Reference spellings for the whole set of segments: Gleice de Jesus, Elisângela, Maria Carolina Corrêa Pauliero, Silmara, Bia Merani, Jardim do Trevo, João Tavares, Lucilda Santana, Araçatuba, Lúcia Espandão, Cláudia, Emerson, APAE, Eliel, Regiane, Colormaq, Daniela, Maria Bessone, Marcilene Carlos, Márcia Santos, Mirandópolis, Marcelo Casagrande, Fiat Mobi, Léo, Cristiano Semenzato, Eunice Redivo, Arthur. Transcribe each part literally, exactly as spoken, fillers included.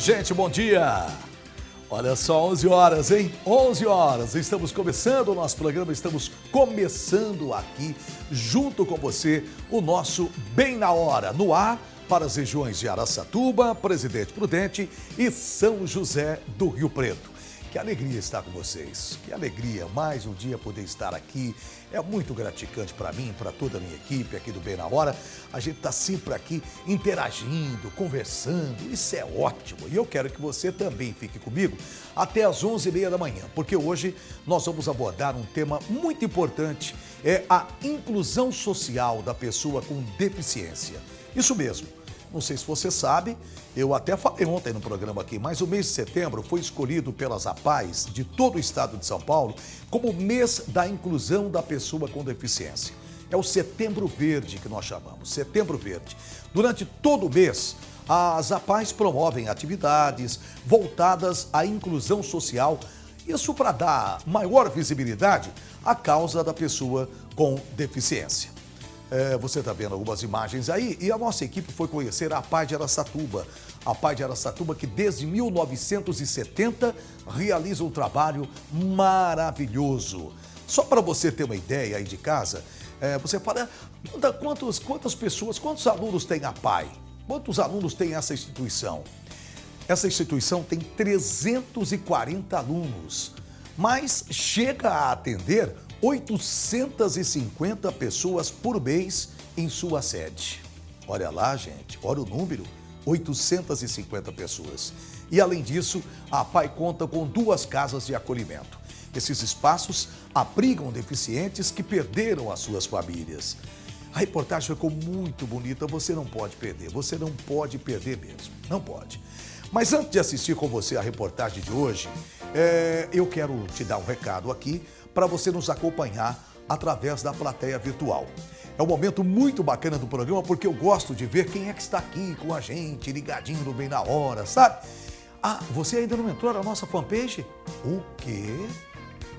Gente, bom dia! Olha só, onze horas, hein? onze horas, estamos começando o nosso programa, estamos começando aqui, junto com você, o nosso Bem na Hora, no ar, para as regiões de Araçatuba, Presidente Prudente e São José do Rio Preto. Que alegria estar com vocês, que alegria, mais um dia poder estar aqui, é muito gratificante para mim, para toda a minha equipe aqui do Bem na Hora, a gente está sempre aqui interagindo, conversando, isso é ótimo e eu quero que você também fique comigo até às onze e meia da manhã, porque hoje nós vamos abordar um tema muito importante, é a inclusão social da pessoa com deficiência, isso mesmo. Não sei se você sabe, eu até falei ontem no programa aqui, mas o mês de setembro foi escolhido pelas A P A Es de todo o estado de São Paulo como mês da inclusão da pessoa com deficiência. É o Setembro Verde que nós chamamos, Setembro Verde. Durante todo o mês, as A P A Es promovem atividades voltadas à inclusão social, isso para dar maior visibilidade à causa da pessoa com deficiência. É, você está vendo algumas imagens aí e a nossa equipe foi conhecer a APAE de Araçatuba. A APAE de Araçatuba que desde mil novecentos e setenta realiza um trabalho maravilhoso. Só para você ter uma ideia aí de casa, é, você fala, quantos, quantas pessoas, quantos alunos tem a APAE? Quantos alunos tem essa instituição? Essa instituição tem trezentos e quarenta alunos, mas chega a atender oitocentas e cinquenta pessoas por mês em sua sede. Olha lá, gente, olha o número, oitocentas e cinquenta pessoas. E além disso, a APAE conta com duas casas de acolhimento. Esses espaços abrigam deficientes que perderam as suas famílias. A reportagem ficou muito bonita, você não pode perder, você não pode perder mesmo, não pode. Mas antes de assistir com você a reportagem de hoje, é, eu quero te dar um recado aqui, para você nos acompanhar através da plateia virtual. É um momento muito bacana do programa, porque eu gosto de ver quem é que está aqui com a gente, ligadinho no Bem na Hora, sabe? Ah, você ainda não entrou na nossa fanpage? O quê?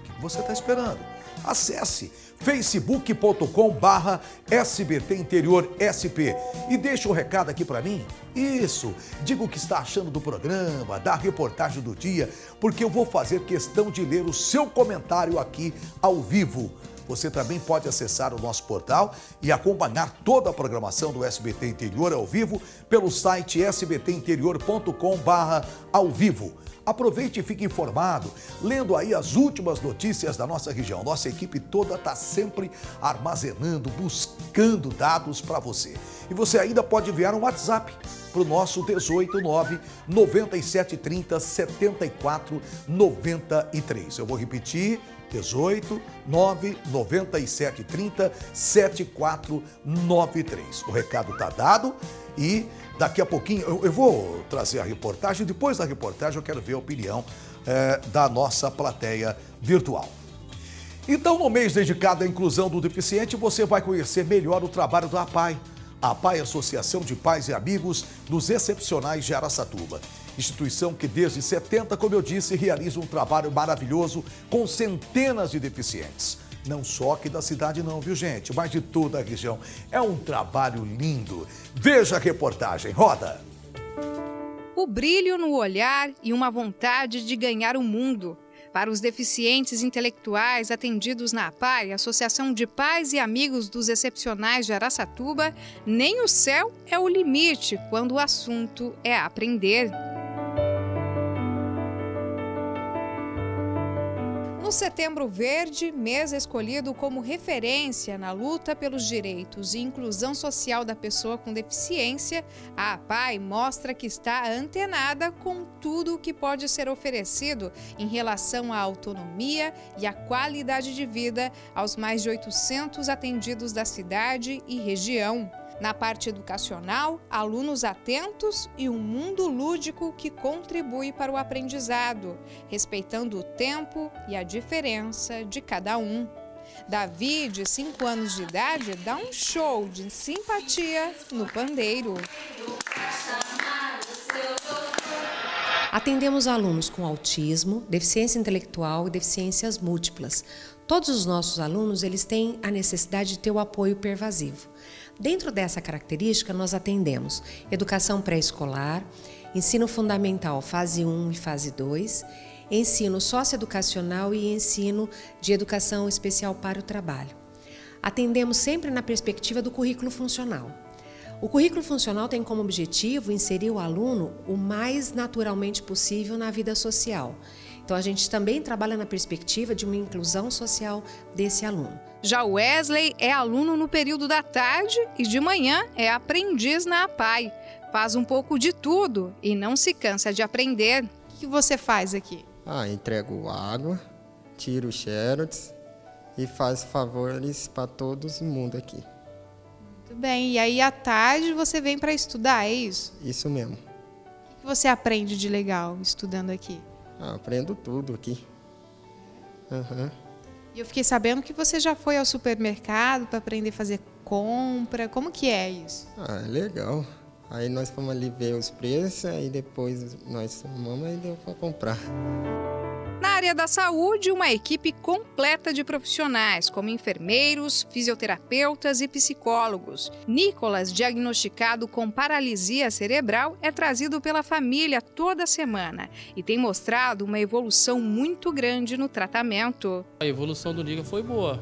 O que você está esperando? Acesse facebook ponto com barra S B T Interior S P e deixe um recado aqui para mim. Isso, diga o que está achando do programa, da reportagem do dia, porque eu vou fazer questão de ler o seu comentário aqui ao vivo. Você também pode acessar o nosso portal e acompanhar toda a programação do S B T Interior ao vivo pelo site S B T interior ponto com barra ao vivo. Aproveite e fique informado, lendo aí as últimas notícias da nossa região. Nossa equipe toda está sempre armazenando, buscando dados para você. E você ainda pode enviar um WhatsApp para o nosso dezoito nove, nove sete três zero, sete quatro nove três. Eu vou repetir, dezoito nove, nove sete três zero, sete quatro nove três. O recado está dado e... daqui a pouquinho, eu, eu vou trazer a reportagem, depois da reportagem eu quero ver a opinião é, da nossa plateia virtual. Então, no mês dedicado à inclusão do deficiente, você vai conhecer melhor o trabalho da APAE. A APAE é a Associação de Pais e Amigos dos Excepcionais de Araçatuba. Instituição que desde setenta, como eu disse, realiza um trabalho maravilhoso com centenas de deficientes. Não só aqui da cidade não, viu gente, mas de toda a região. É um trabalho lindo. Veja a reportagem, roda! O brilho no olhar e uma vontade de ganhar o mundo. Para os deficientes intelectuais atendidos na APAE, Associação de Pais e Amigos dos Excepcionais de Araçatuba, nem o céu é o limite quando o assunto é aprender. No Setembro Verde, mês escolhido como referência na luta pelos direitos e inclusão social da pessoa com deficiência, a APAE mostra que está antenada com tudo o que pode ser oferecido em relação à autonomia e à qualidade de vida aos mais de oitocentos atendidos da cidade e região. Na parte educacional, alunos atentos e um mundo lúdico que contribui para o aprendizado, respeitando o tempo e a diferença de cada um. Davi, de cinco anos de idade, dá um show de simpatia no pandeiro. Atendemos alunos com autismo, deficiência intelectual e deficiências múltiplas. Todos os nossos alunos eles têm a necessidade de ter o apoio pervasivo. Dentro dessa característica, nós atendemos educação pré-escolar, ensino fundamental fase um e fase dois, ensino socioeducacional e ensino de educação especial para o trabalho. Atendemos sempre na perspectiva do currículo funcional. O currículo funcional tem como objetivo inserir o aluno o mais naturalmente possível na vida social. Então a gente também trabalha na perspectiva de uma inclusão social desse aluno. Já o Wesley é aluno no período da tarde e de manhã é aprendiz na A P A E. Faz um pouco de tudo e não se cansa de aprender. O que você faz aqui? Ah, entrego água, tiro xerox e faço favores para todo mundo aqui. Muito bem, e aí à tarde você vem para estudar, é isso? Isso mesmo. O que você aprende de legal estudando aqui? Ah, aprendo tudo aqui. Uhum. E eu fiquei sabendo que você já foi ao supermercado para aprender a fazer compra. Como que é isso? Ah, é legal. Aí nós fomos ali ver os preços, aí depois nós somamos e deu para comprar. Na área da saúde, uma equipe completa de profissionais, como enfermeiros, fisioterapeutas e psicólogos. Nicolas, diagnosticado com paralisia cerebral, é trazido pela família toda semana e tem mostrado uma evolução muito grande no tratamento. A evolução do Nicolas foi boa,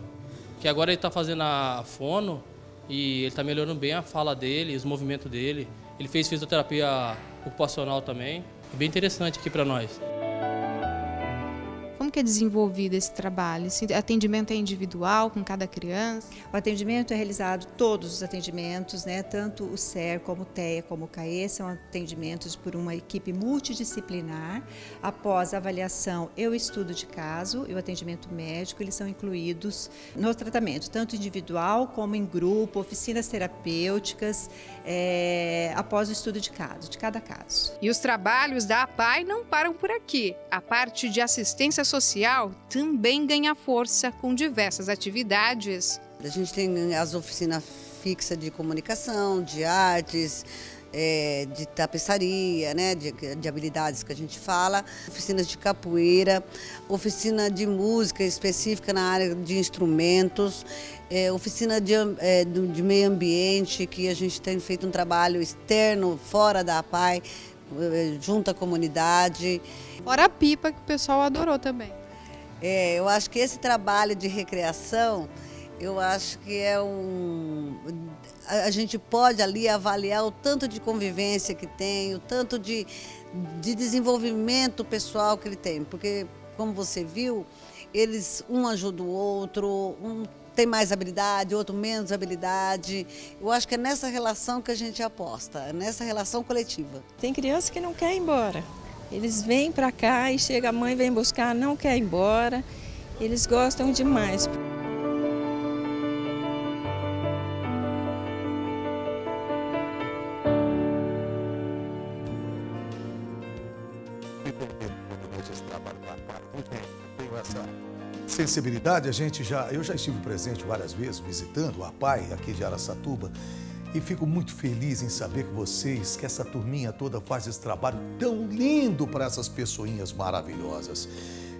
porque agora ele está fazendo a fono e ele está melhorando bem a fala dele, os movimentos dele. Ele fez fisioterapia ocupacional também, é bem interessante aqui para nós. Como que é desenvolvido esse trabalho? Esse atendimento é individual com cada criança? O atendimento é realizado, todos os atendimentos, né? Tanto o C E R, como o T E A, como o C A E, são atendimentos por uma equipe multidisciplinar. Após a avaliação e o estudo de caso e o atendimento médico, eles são incluídos no tratamento, tanto individual como em grupo, oficinas terapêuticas, é, após o estudo de caso, de cada caso. E os trabalhos da A P A E não param por aqui. A parte de assistência social também ganha força com diversas atividades. A gente tem as oficinas fixas de comunicação, de artes, é, de tapeçaria, né, de, de habilidades que a gente fala, oficinas de capoeira, oficina de música específica na área de instrumentos, é, oficina de, é, de meio ambiente, que a gente tem feito um trabalho externo, fora da A P A E, junto à comunidade. Fora a pipa, que o pessoal adorou também. É, eu acho que esse trabalho de recreação, eu acho que é um... A gente pode ali avaliar o tanto de convivência que tem, o tanto de, de desenvolvimento pessoal que ele tem. Porque, como você viu, eles um ajuda o outro, um tem mais habilidade, outro menos habilidade. Eu acho que é nessa relação que a gente aposta, nessa relação coletiva. Tem criança que não quer ir embora. Eles vêm para cá e chega a mãe, vem buscar, não quer ir embora. Eles gostam demais. Sensibilidade, a gente já, eu já estive presente várias vezes visitando a APAE aqui de Araçatuba e fico muito feliz em saber que vocês, que essa turminha toda faz esse trabalho tão lindo para essas pessoinhas maravilhosas.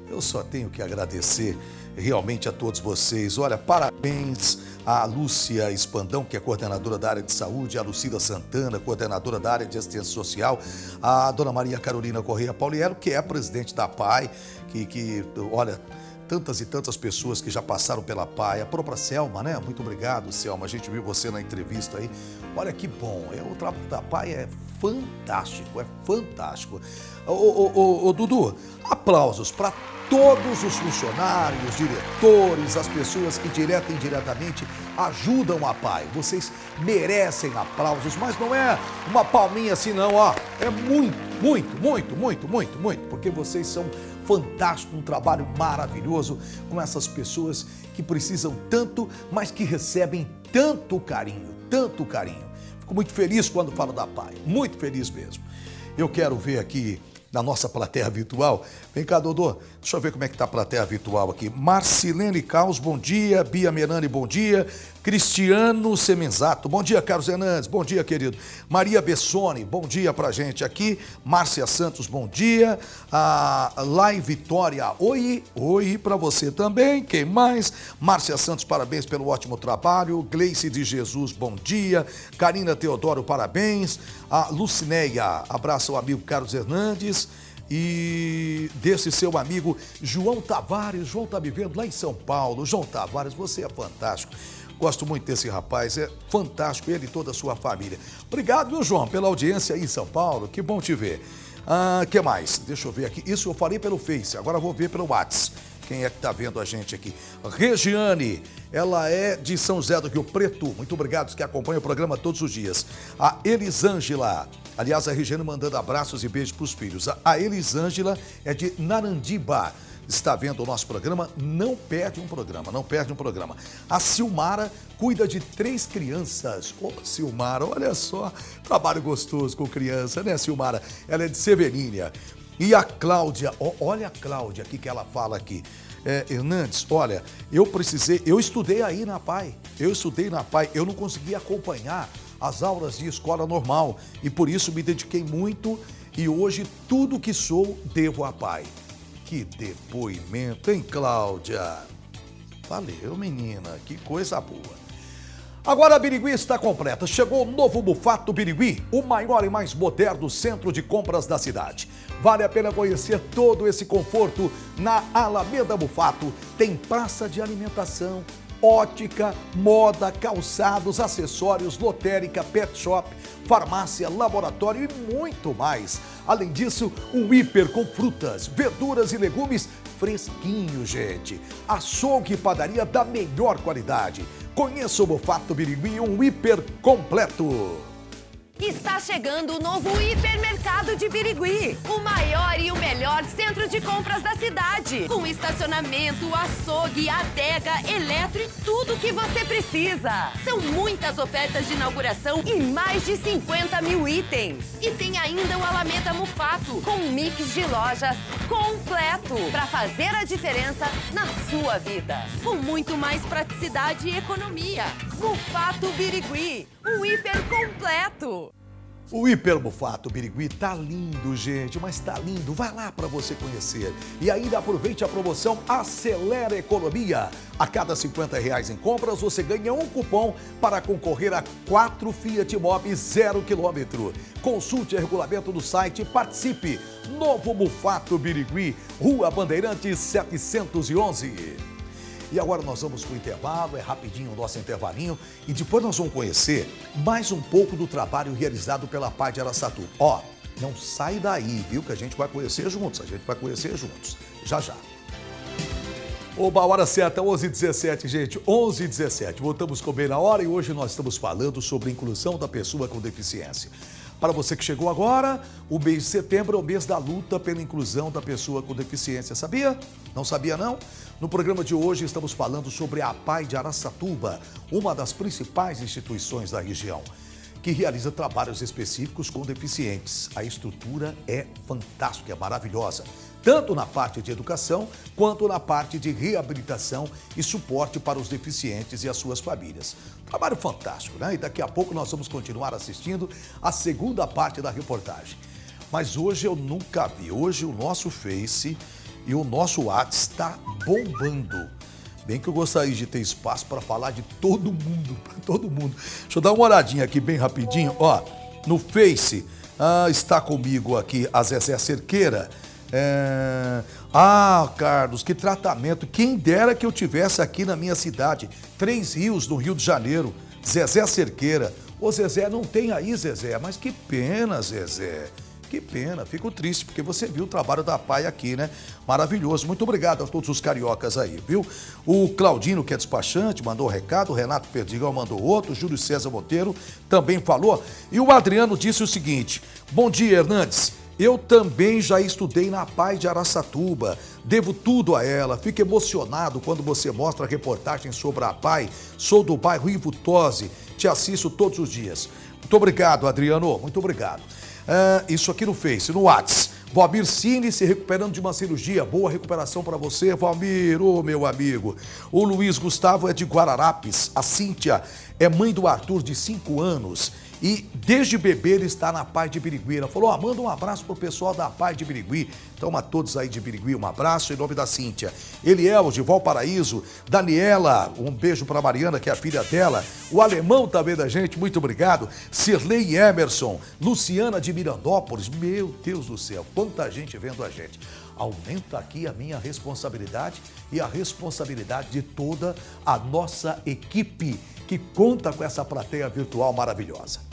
Eu só tenho que agradecer realmente a todos vocês. Olha, parabéns à Lúcia Espandão, que é coordenadora da área de saúde, à Lucilda Santana, coordenadora da área de assistência social, à dona Maria Carolina Corrêa Pauliero, que é a presidente da APAE, que, que olha... tantas e tantas pessoas que já passaram pela APAE, a própria Selma, né? Muito obrigado, Selma, a gente viu você na entrevista aí. Olha que bom, é, o trabalho da APAE é fantástico, é fantástico. Ô, ô, ô, ô Dudu, aplausos para todos os funcionários, diretores, as pessoas que direta e indiretamente ajudam a APAE. Vocês merecem aplausos, mas não é uma palminha assim não, ó. É muito, muito, muito, muito, muito, muito, porque vocês são fantástico, um trabalho maravilhoso com essas pessoas que precisam tanto, mas que recebem tanto carinho, tanto carinho. Fico muito feliz quando falo da APAE, muito feliz mesmo. Eu quero ver aqui da nossa plateia virtual. Vem cá, Dodô, deixa eu ver como é que está a plateia virtual aqui. Marcilene Carlos, bom dia. Bia Merani, bom dia. Cristiano Semenzato, bom dia. Carlos Hernandes, bom dia, querido. Maria Bessone, bom dia pra gente aqui. Márcia Santos, bom dia. A Lai Vitória, oi, oi pra você também. Quem mais? Márcia Santos, parabéns pelo ótimo trabalho. Gleice de Jesus, bom dia. Karina Teodoro, parabéns. A Lucineia, abraço ao amigo Carlos Hernandes e desse seu amigo João Tavares. João tá me vendo lá em São Paulo. João Tavares, você é fantástico. Gosto muito desse rapaz, é fantástico, ele e toda a sua família. Obrigado, meu João, pela audiência aí em São Paulo. Que bom te ver. Ah, que mais? Deixa eu ver aqui. Isso eu falei pelo Face, agora vou ver pelo WhatsApp. Quem é que está vendo a gente aqui? Regiane, ela é de São José do Rio Preto. Muito obrigado que acompanha o programa todos os dias. A Elisângela, aliás, a Regiane mandando abraços e beijos para os filhos. A Elisângela é de Narandiba. Está vendo o nosso programa, não perde um programa, não perde um programa. A Silmara cuida de três crianças. Ô, Silmara, olha só, trabalho gostoso com criança, né, Silmara? Ela é de Severínia. E a Cláudia, ó, olha a Cláudia, o que que ela fala aqui. É, Hernandes, olha, eu precisei, eu estudei aí na APAE, eu estudei na APAE, eu não consegui acompanhar as aulas de escola normal e por isso me dediquei muito e hoje tudo que sou devo à APAE. Que depoimento, hein, Cláudia? Valeu, menina. Que coisa boa. Agora a Birigui está completa. Chegou o novo Bufato Birigui, o maior e mais moderno centro de compras da cidade. Vale a pena conhecer todo esse conforto na Alameda Bufato. Tem praça de alimentação, ótica, moda, calçados, acessórios, lotérica, pet shop, farmácia, laboratório e muito mais. Além disso, um hiper com frutas, verduras e legumes fresquinho, gente. Açougue e padaria da melhor qualidade. Conheça o Bufato Birigui, um hiper completo. Está chegando o novo hipermercado de Birigui, o maior e o melhor centro de compras da cidade. Com estacionamento, açougue, adega, eletro e tudo o que você precisa. São muitas ofertas de inauguração e mais de cinquenta mil itens. E tem ainda o Alameda Muffato, com um mix de lojas completo para fazer a diferença na sua vida. Com muito mais praticidade e economia. Muffato Birigui, um hiper completo. O Hiper Bufato Birigui tá lindo, gente, mas tá lindo. Vai lá para você conhecer. E ainda aproveite a promoção Acelera a Economia. A cada cinquenta reais em compras, você ganha um cupom para concorrer a quatro Fiat Mobi zero quilômetro. Consulte o regulamento do site e participe. Novo Bufato Birigui, Rua Bandeirantes setecentos e onze. E agora nós vamos para o intervalo, é rapidinho o nosso intervalinho, e depois nós vamos conhecer mais um pouco do trabalho realizado pela APAE de Araçatuba. Ó, não sai daí, viu, que a gente vai conhecer juntos, a gente vai conhecer juntos. Já, já. Oba, hora certa, onze e dezessete, gente, onze e dezessete. Voltamos com Bem na Hora e hoje nós estamos falando sobre a inclusão da pessoa com deficiência. Para você que chegou agora, o mês de setembro é o mês da luta pela inclusão da pessoa com deficiência. Sabia? Não sabia, não? No programa de hoje estamos falando sobre a APAE de Araçatuba, uma das principais instituições da região, que realiza trabalhos específicos com deficientes. A estrutura é fantástica, é maravilhosa, tanto na parte de educação, quanto na parte de reabilitação e suporte para os deficientes e as suas famílias. Trabalho fantástico, né? E daqui a pouco nós vamos continuar assistindo a segunda parte da reportagem. Mas hoje eu nunca vi, hoje o nosso Face e o nosso WhatsApp está bombando. Bem que eu gostaria de ter espaço para falar de todo mundo, para todo mundo. Deixa eu dar uma olhadinha aqui bem rapidinho, ó, no Face ah, está comigo aqui a Zezé Cerqueira. É... Ah, Carlos, que tratamento. Quem dera que eu tivesse aqui na minha cidade. Três Rios, no Rio de Janeiro. Zezé Cerqueira. Ô, Zezé, não tem aí, Zezé. Mas que pena, Zezé. Que pena. Fico triste, porque você viu o trabalho da APAE aqui, né? Maravilhoso. Muito obrigado a todos os cariocas aí, viu? O Claudino, que é despachante, mandou um recado. O Renato Perdigal mandou outro. O Júlio César Monteiro também falou. E o Adriano disse o seguinte. Bom dia, Hernandes. Eu também já estudei na APAE de Araçatuba, devo tudo a ela. Fico emocionado quando você mostra a reportagem sobre a APAE. Sou do bairro Ivutose, te assisto todos os dias. Muito obrigado, Adriano, muito obrigado. Uh, isso aqui no Face, no WhatsApp. Valmir Cine se recuperando de uma cirurgia. Boa recuperação para você, Valmir, ô, meu amigo. O Luiz Gustavo é de Guararapes. A Cíntia é mãe do Arthur, de cinco anos. E desde bebê ele está na APAE de Birigui. Ela falou, ó, manda um abraço pro pessoal da APAE de Birigui. Então a todos aí de Birigui um abraço em nome da Cíntia. Eliel de Valparaíso, Daniela, um beijo para Mariana, que é a filha dela. O alemão também da gente, muito obrigado. Sirlei Emerson, Luciana de Mirandópolis. Meu Deus do céu, quanta gente vendo a gente. Aumenta aqui a minha responsabilidade e a responsabilidade de toda a nossa equipe que conta com essa plateia virtual maravilhosa.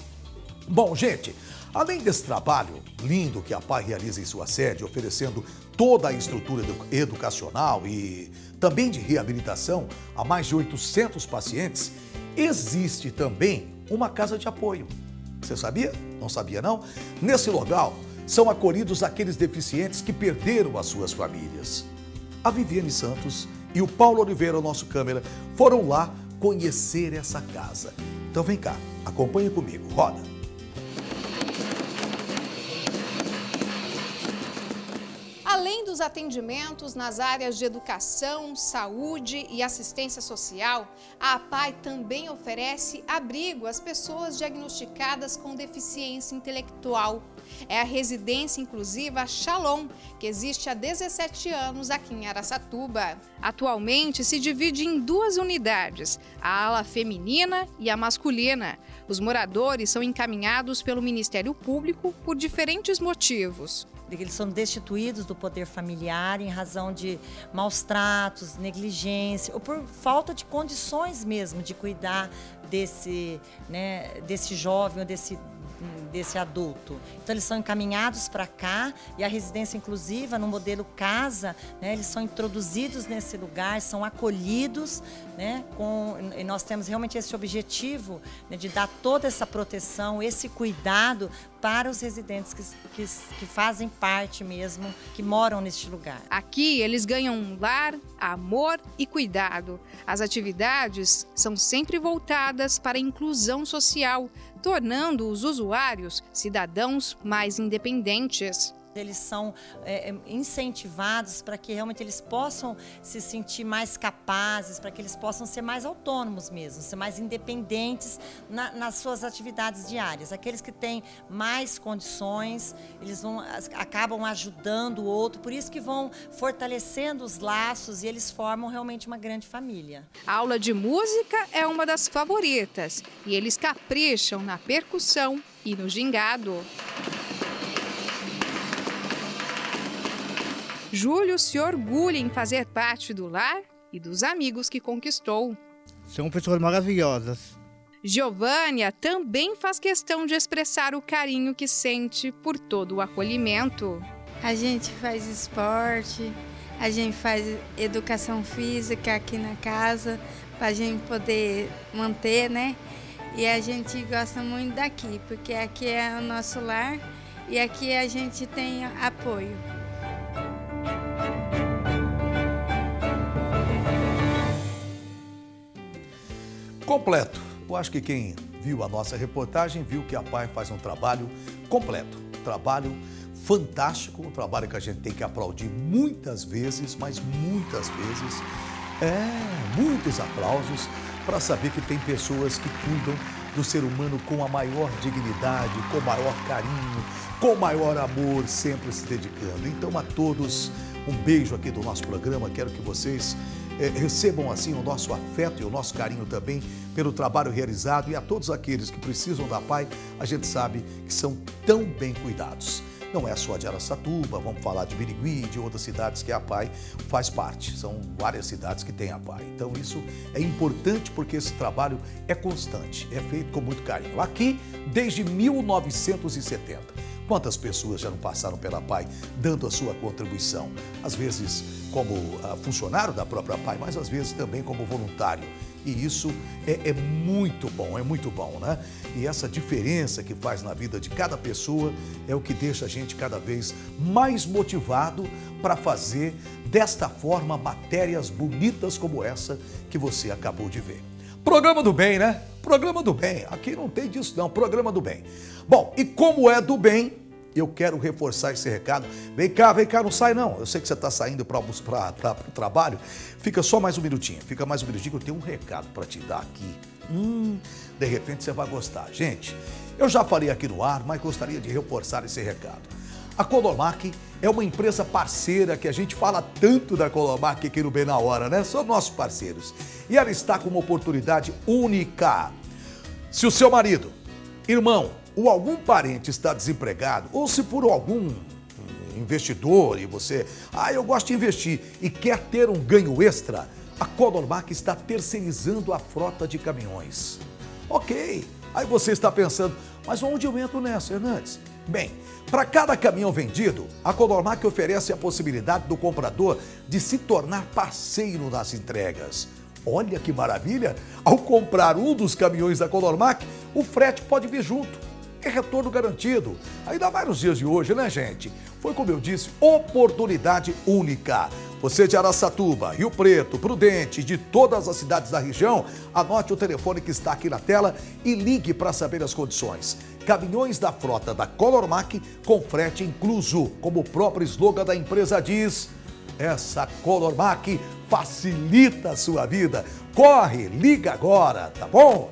Bom, gente, além desse trabalho lindo que a APAE realiza em sua sede, oferecendo toda a estrutura educacional e também de reabilitação a mais de oitocentos pacientes, existe também uma casa de apoio. Você sabia? Não sabia, não? Nesse local são acolhidos aqueles deficientes que perderam as suas famílias. A Viviane Santos e o Paulo Oliveira, nosso câmera, foram lá conhecer essa casa. Então vem cá, acompanhe comigo, roda. Além dos atendimentos nas áreas de educação, saúde e assistência social, a APAE também oferece abrigo às pessoas diagnosticadas com deficiência intelectual. É a residência inclusiva Shalom, que existe há dezessete anos aqui em Araçatuba. Atualmente se divide em duas unidades, a ala feminina e a masculina. Os moradores são encaminhados pelo Ministério Público por diferentes motivos. Eles são destituídos do poder familiar em razão de maus tratos, negligência ou por falta de condições mesmo de cuidar desse, né, desse jovem ou desse... desse adulto. Então eles são encaminhados para cá e a residência inclusiva no modelo casa, né, eles são introduzidos nesse lugar, são acolhidos, né, com, e nós temos realmente esse objetivo, né, de dar toda essa proteção, esse cuidado para os residentes que, que, que fazem parte mesmo, que moram neste lugar. Aqui eles ganham um lar, amor e cuidado. As atividades são sempre voltadas para a inclusão social, tornando os usuários cidadãos mais independentes. Eles são é, incentivados para que realmente eles possam se sentir mais capazes, para que eles possam ser mais autônomos mesmo, ser mais independentes na, nas suas atividades diárias. Aqueles que têm mais condições, eles vão, acabam ajudando o outro, por isso que vão fortalecendo os laços e eles formam realmente uma grande família. A aula de música é uma das favoritas e eles capricham na percussão e no gingado. Júlio se orgulha em fazer parte do lar e dos amigos que conquistou. São pessoas maravilhosas. Giovânia também faz questão de expressar o carinho que sente por todo o acolhimento. A gente faz esporte, a gente faz educação física aqui na casa, para a gente poder manter, né? E a gente gosta muito daqui, porque aqui é o nosso lar e aqui a gente tem apoio. Completo. Eu acho que quem viu a nossa reportagem viu que a APAE faz um trabalho completo, um trabalho fantástico, um trabalho que a gente tem que aplaudir muitas vezes, mas muitas vezes, é, muitos aplausos para saber que tem pessoas que cuidam do ser humano com a maior dignidade, com o maior carinho, com o maior amor, sempre se dedicando. Então a todos, um beijo aqui do nosso programa, quero que vocês... É, recebam assim o nosso afeto e o nosso carinho também pelo trabalho realizado, e a todos aqueles que precisam da APAE, a gente sabe que são tão bem cuidados. Não é só de Araçatuba, vamos falar de Birigui e de outras cidades que a APAE faz parte. São várias cidades que tem a APAE. Então isso é importante porque esse trabalho é constante, é feito com muito carinho. Aqui, desde mil novecentos e setenta. Quantas pessoas já não passaram pela APAE dando a sua contribuição? Às vezes como funcionário da própria APAE, mas às vezes também como voluntário. E isso é, é muito bom, é muito bom, né? E essa diferença que faz na vida de cada pessoa é o que deixa a gente cada vez mais motivado para fazer desta forma matérias bonitas como essa que você acabou de ver. Programa do bem, né? Programa do bem. Aqui não tem disso não, programa do bem. Bom, e como é do bem, eu quero reforçar esse recado. Vem cá, vem cá, não sai não. Eu sei que você está saindo para o trabalho. Fica só mais um minutinho, fica mais um minutinho que eu tenho um recado para te dar aqui. Hum, de repente você vai gostar. Gente, eu já falei aqui no ar, mas gostaria de reforçar esse recado. A Colormaq é uma empresa parceira que a gente fala tanto da Colormaq aqui no Bem na Hora, né? São nossos parceiros. E ela está com uma oportunidade única. Se o seu marido, irmão ou algum parente está desempregado, ou se por algum investidor e você, ah, eu gosto de investir e quer ter um ganho extra, a Colormaq está terceirizando a frota de caminhões. Ok, aí você está pensando, mas onde eu entro nessa, Hernandes? Bem, para cada caminhão vendido, a Colormaq oferece a possibilidade do comprador de se tornar parceiro nas entregas. Olha que maravilha! Ao comprar um dos caminhões da Colormaq, o frete pode vir junto. É retorno garantido. Ainda mais nos dias de hoje, né, gente? Foi, como eu disse, oportunidade única. Você de Araçatuba, Rio Preto, Prudente, de todas as cidades da região, anote o telefone que está aqui na tela e ligue para saber as condições. Caminhões da frota da Colormaq com frete incluso. Como o próprio slogan da empresa diz, essa Colormaq facilita a sua vida. Corre, liga agora, tá bom?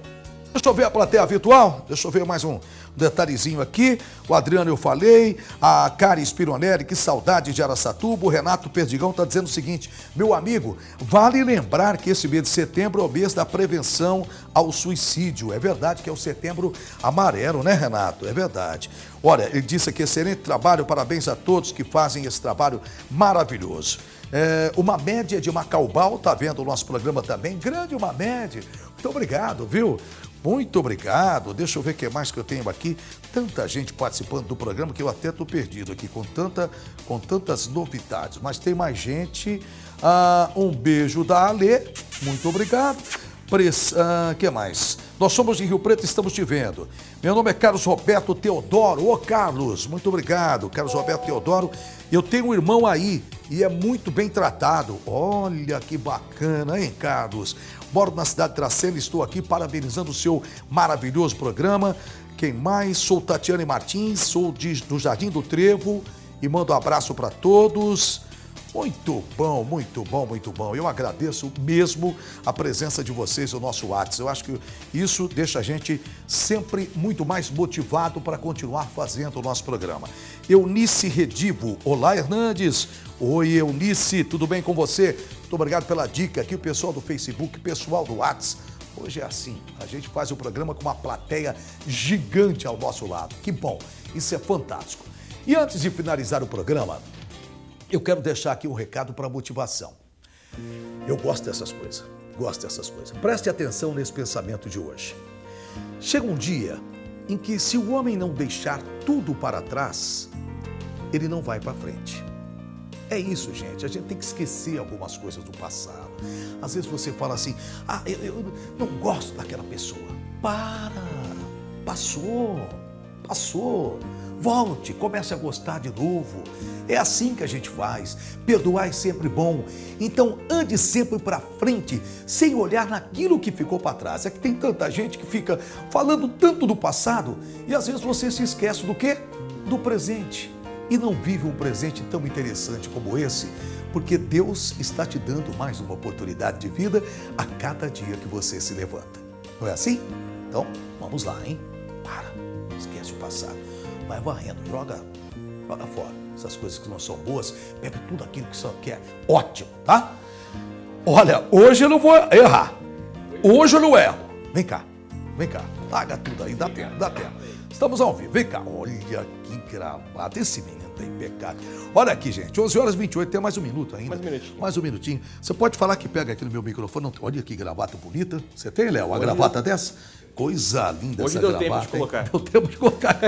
Deixa eu ver a plateia virtual, deixa eu ver mais um detalhezinho aqui. O Adriano eu falei, a Cari Spironelli, que saudade de Araçatuba. O Renato Perdigão está dizendo o seguinte, meu amigo, vale lembrar que esse mês de setembro é o mês da prevenção ao suicídio. É verdade que é o setembro amarelo, né, Renato? É verdade. Olha, ele disse aqui, excelente trabalho, parabéns a todos que fazem esse trabalho maravilhoso. É, uma média de Macaubal, tá vendo o nosso programa também, grande uma média. Muito obrigado, viu? Muito obrigado. Deixa eu ver o que mais que eu tenho aqui. Tanta gente participando do programa que eu até tô perdido aqui com, tanta, com tantas novidades. Mas tem mais gente. Ah, um beijo da Alê. Muito obrigado. Pres... Ah, que mais? Nós somos de Rio Preto e estamos te vendo. Meu nome é Carlos Roberto Teodoro. Ô, Carlos, muito obrigado. Carlos Roberto Teodoro. Eu tenho um irmão aí e é muito bem tratado. Olha que bacana, hein, Carlos? Moro na cidade de Tracena, estou aqui parabenizando o seu maravilhoso programa. Quem mais? Sou Tatiane Martins, sou de, do Jardim do Trevo e mando um abraço para todos. Muito bom, muito bom, muito bom. Eu agradeço mesmo a presença de vocês no nosso WhatsApp. Eu acho que isso deixa a gente sempre muito mais motivado para continuar fazendo o nosso programa. Eunice Redivo. Olá, Hernandes. Oi, Eunice. Tudo bem com você? Muito obrigado pela dica aqui, o pessoal do Facebook, o pessoal do WhatsApp. Hoje é assim, a gente faz o programa com uma plateia gigante ao nosso lado. Que bom, isso é fantástico. E antes de finalizar o programa, eu quero deixar aqui um recado para motivação. Eu gosto dessas coisas, gosto dessas coisas. Preste atenção nesse pensamento de hoje. Chega um dia em que, se o homem não deixar tudo para trás, ele não vai para frente. É isso, gente. A gente tem que esquecer algumas coisas do passado. Às vezes você fala assim, ah, eu, eu não gosto daquela pessoa. Para, passou, passou. Volte, comece a gostar de novo. É assim que a gente faz. Perdoar é sempre bom. Então ande sempre para frente, sem olhar naquilo que ficou para trás. É que tem tanta gente que fica falando tanto do passado e às vezes você se esquece do quê? Do presente. E não vive um presente tão interessante como esse, porque Deus está te dando mais uma oportunidade de vida a cada dia que você se levanta. Não é assim? Então vamos lá, hein? Para, esquece o passado. Vai varrendo, joga, joga fora. Essas coisas que não são boas, pega tudo aquilo que só quer. Ótimo, tá? Olha, hoje eu não vou errar. Hoje eu não erro. Vem cá, vem cá. Larga tudo aí, dá tempo, dá tempo. Estamos ao vivo, vem cá. Olha que gravata, esse menino tá impecável. Olha aqui, gente, onze horas e vinte e oito, tem mais um minuto ainda. Mais um minutinho. Mais um minutinho. Você pode falar que pega aqui no meu microfone. Não, olha que gravata bonita. Você tem, Léo, uma gravata não... dessa? Coisa linda hoje essa deu gravata. Tempo de deu tempo de colocar.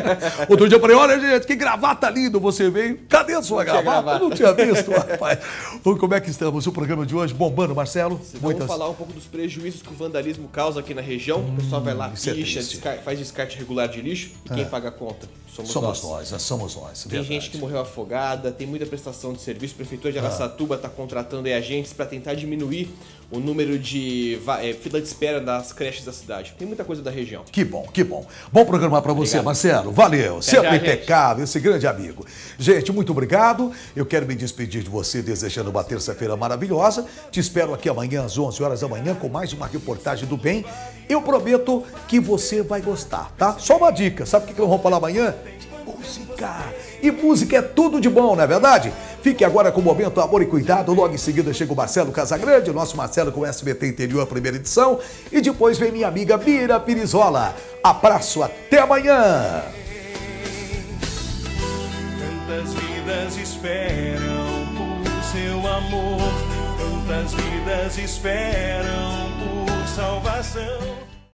Outro dia eu falei, olha, gente, que gravata linda você veio. Cadê a sua não gravata? gravata? Eu não tinha visto, rapaz. Então, como é que estamos? O programa de hoje bombando, Marcelo. Muitas... Vamos falar um pouco dos prejuízos que o vandalismo causa aqui na região. Hum, o pessoal vai lá, picha, descarte, faz descarte regular de lixo. E quem é. paga a conta? somos, somos nós. nós. Somos nós, Tem verdade. gente que morreu afogada, tem muita prestação de serviço. A Prefeitura de Araçatuba está ah. contratando aí, agentes para tentar diminuir o número de é, fila de espera das creches da cidade. Tem muita coisa da região. Que bom, que bom. Bom programa para você, Marcelo. Valeu. Até Sempre já, impecável, gente. Esse grande amigo. Gente, muito obrigado. Eu quero me despedir de você, desejando uma terça-feira maravilhosa. Te espero aqui amanhã, às onze horas da manhã, com mais uma reportagem do bem. Eu prometo que você vai gostar, tá? Só uma dica. Sabe o que eu vou falar amanhã? Música. E música é tudo de bom, não é verdade? Fique agora com o Momento Amor e Cuidado. Logo em seguida chega o Marcelo Casagrande, o nosso Marcelo com o S B T Interior, primeira edição. E depois vem minha amiga Mira Pirizola. Abraço, até amanhã! Tantas vidas esperam por seu amor, tantas vidas esperam